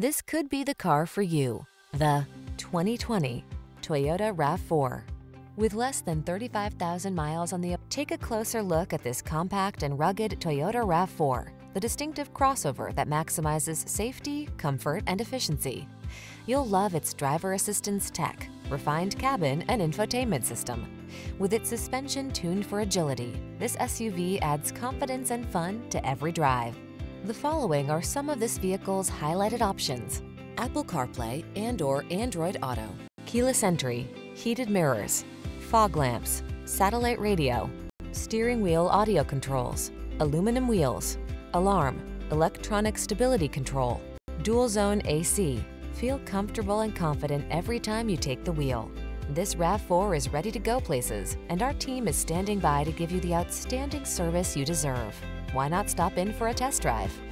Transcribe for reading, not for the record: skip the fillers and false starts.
This could be the car for you. The 2020 Toyota RAV4. With less than 35,000 miles on the Take a closer look at this compact and rugged Toyota RAV4, the distinctive crossover that maximizes safety, comfort, and efficiency. You'll love its driver assistance tech, refined cabin, and infotainment system. With its suspension tuned for agility, this SUV adds confidence and fun to every drive. The following are some of this vehicle's highlighted options: Apple CarPlay and/or Android Auto, keyless entry, heated mirrors, fog lamps, satellite radio, steering wheel audio controls, aluminum wheels, alarm, electronic stability control, dual zone AC. Feel comfortable and confident every time you take the wheel. This RAV4 is ready to go places, and our team is standing by to give you the outstanding service you deserve. Why not stop in for a test drive?